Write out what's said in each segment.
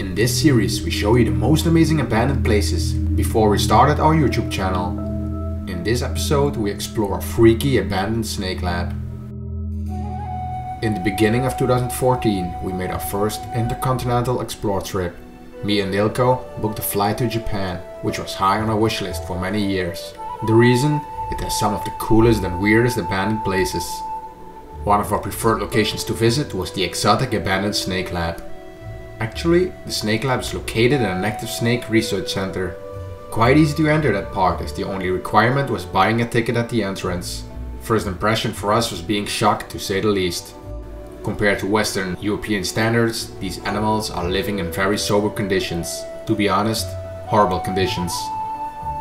In this series we show you the most amazing abandoned places before we started our YouTube channel. In this episode we explore a freaky abandoned snake lab. In the beginning of 2014 we made our first intercontinental explore trip. Me and Nilko booked a flight to Japan, which was high on our wish list for many years. The reason? It has some of the coolest and weirdest abandoned places. One of our preferred locations to visit was the exotic abandoned snake lab. Actually, the snake lab is located in an active snake research center. Quite easy to enter that park, as the only requirement was buying a ticket at the entrance. First impression for us was being shocked, to say the least. Compared to Western European standards, these animals are living in very sober conditions. To be honest, horrible conditions.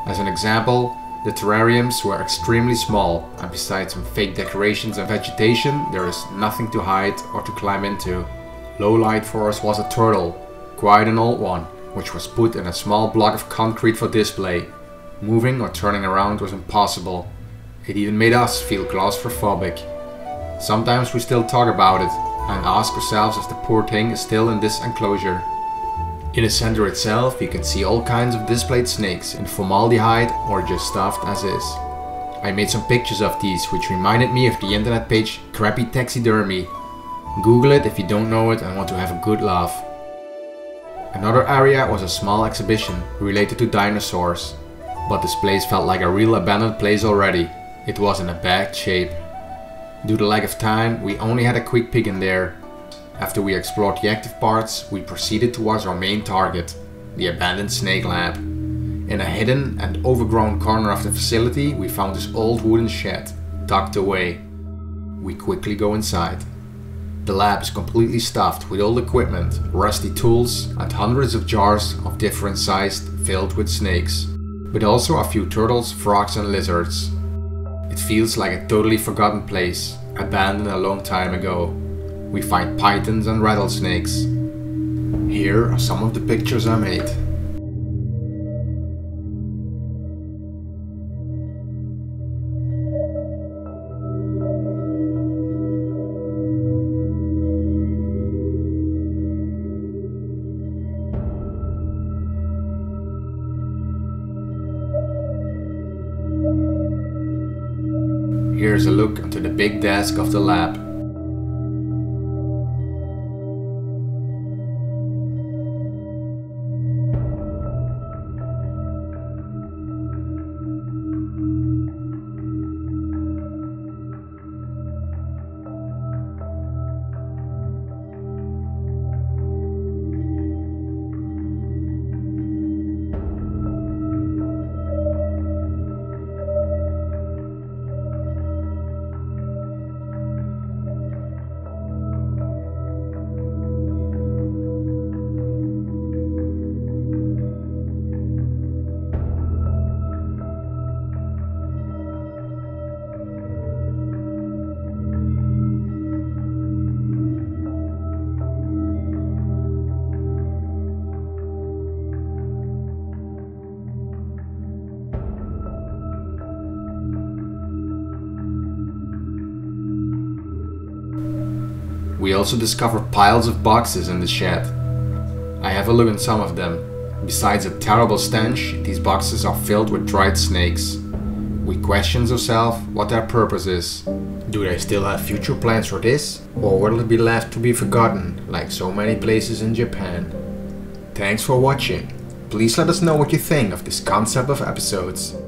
As an example, the terrariums were extremely small, and besides some fake decorations and vegetation, there is nothing to hide or to climb into. Low light for us was a turtle, quite an old one, which was put in a small block of concrete for display. Moving or turning around was impossible. It even made us feel claustrophobic. Sometimes we still talk about it, and ask ourselves if the poor thing is still in this enclosure. In the center itself you can see all kinds of displayed snakes in formaldehyde or just stuffed as is. I made some pictures of these, which reminded me of the internet page Crappy Taxidermy. Google it if you don't know it and want to have a good laugh. Another area was a small exhibition related to dinosaurs. But this place felt like a real abandoned place already. It was in a bad shape. Due to lack of time, we only had a quick peek in there. After we explored the active parts, we proceeded towards our main target, the abandoned snake lab. In a hidden and overgrown corner of the facility, we found this old wooden shed, tucked away. We quickly go inside. The lab is completely stuffed with old equipment, rusty tools, and hundreds of jars of different sizes filled with snakes, but also a few turtles, frogs, and lizards. It feels like a totally forgotten place, abandoned a long time ago. We find pythons and rattlesnakes. Here are some of the pictures I made. Here's a look into the big desk of the lab. We also discover piles of boxes in the shed. I have a look at some of them. Besides a terrible stench, these boxes are filled with dried snakes. We question ourselves what their purpose is. Do they still have future plans for this? Or will it be left to be forgotten, like so many places in Japan? Thanks for watching. Please let us know what you think of this concept of episodes.